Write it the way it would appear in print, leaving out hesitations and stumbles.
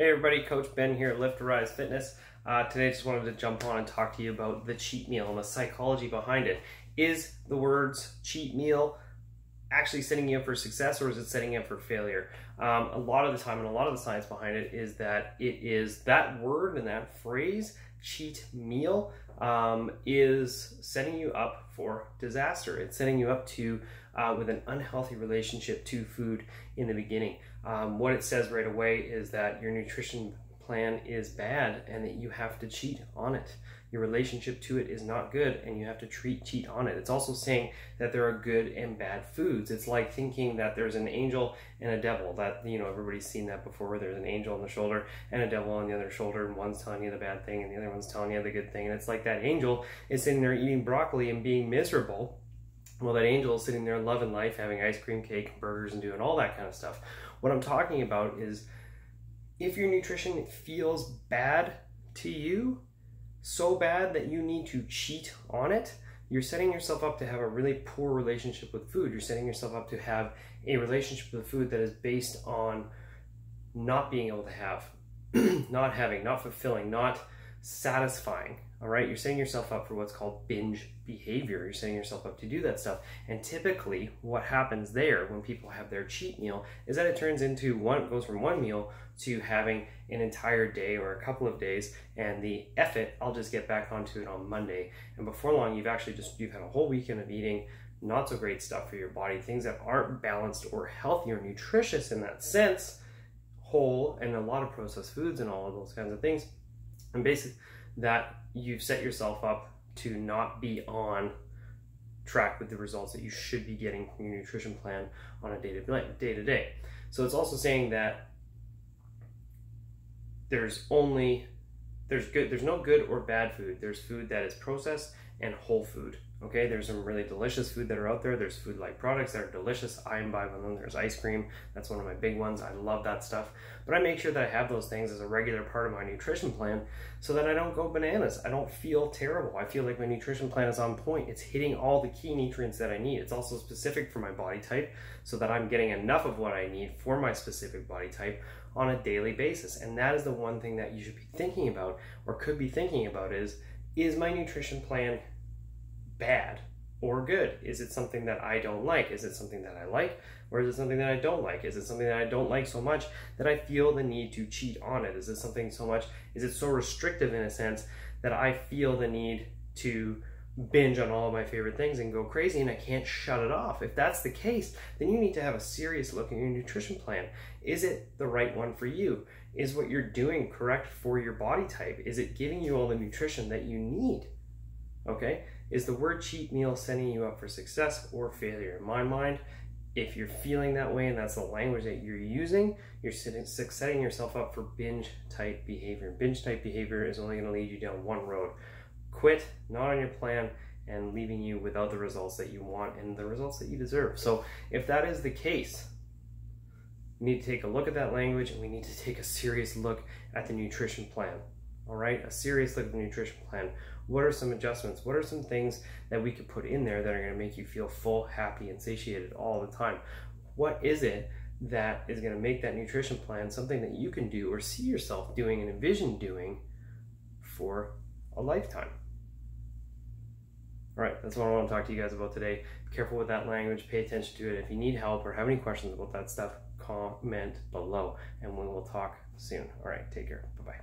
Hey everybody, Coach Ben here at Lift To Rise Fitness. Today I just wanted to jump on and talk to you about the cheat meal and the psychology behind it. Is the words cheat meal actually setting you up for success, or is it setting you up for failure? A lot of the time, and a lot of the science behind it is that it is that word and that phrase, cheat meal, is setting you up for disaster. It's setting you up to with an unhealthy relationship to food in the beginning. What it says right away is that your nutrition plan is bad and that you have to cheat on it. Your relationship to it is not good and you have to cheat on it. It's also saying that there are good and bad foods. It's like thinking that there's an angel and a devil. That, you know, everybody's seen that before. There's an angel on the shoulder and a devil on the other shoulder, and one's telling you the bad thing and the other one's telling you the good thing. And it's like that angel is sitting there eating broccoli and being miserable. Well, that angel is sitting there loving life, having ice cream, cake, burgers, and doing all that kind of stuff. What I'm talking about is if your nutrition feels bad to you, so bad that you need to cheat on it, you're setting yourself up to have a really poor relationship with food. You're setting yourself up to have a relationship with food that is based on not being able to have, not having, not fulfilling, not satisfying. All right, you're setting yourself up for what's called binge behavior. You're setting yourself up to do that stuff. And typically what happens there when people have their cheat meal is that it turns into goes from one meal to having an entire day or a couple of days, and the F it, I'll just get back onto it on Monday. And before long, you've had a whole weekend of eating not so great stuff for your body, things that aren't balanced or healthy or nutritious in that sense, whole, and a lot of processed foods and all of those kinds of things. And basically that you've set yourself up to not be on track with the results that you should be getting from your nutrition plan on a day-to-day. So it's also saying that there's no good or bad food. There's food that is processed and whole food. Okay, there's some really delicious food that are out there. There's food-like products that are delicious. I buy one of them. There's ice cream. That's one of my big ones. I love that stuff. But I make sure that I have those things as a regular part of my nutrition plan so that I don't go bananas. I don't feel terrible. I feel like my nutrition plan is on point. It's hitting all the key nutrients that I need. It's also specific for my body type so that I'm getting enough of what I need for my specific body type on a daily basis. And that is the one thing that you should be thinking about, or could be thinking about, is my nutrition plan bad or good? Is it something that I don't like? Is it something that I like? Or is it something that I don't like? Is it something that I don't like so much that I feel the need to cheat on it? Is it something so much, is it so restrictive in a sense that I feel the need to binge on all of my favorite things and go crazy and I can't shut it off? If that's the case, then you need to have a serious look at your nutrition plan. Is it the right one for you? Is what you're doing correct for your body type? Is it giving you all the nutrition that you need? Okay? Is the word cheat meal setting you up for success or failure? In my mind, if you're feeling that way and that's the language that you're using, you're setting yourself up for binge-type behavior. Binge-type behavior is only going to lead you down one road. Quit, not on your plan, and leaving you without the results that you want and the results that you deserve. So if that is the case, we need to take a look at that language, and we need to take a serious look at the nutrition plan. All right, a serious look at the nutrition plan. What are some adjustments? What are some things that we could put in there that are gonna make you feel full, happy, and satiated all the time? What is it that is gonna make that nutrition plan something that you can do or see yourself doing and envision doing for a lifetime? All right, that's what I wanna talk to you guys about today. Be careful with that language, pay attention to it. If you need help or have any questions about that stuff, comment below, and we will talk soon. All right, take care, bye-bye.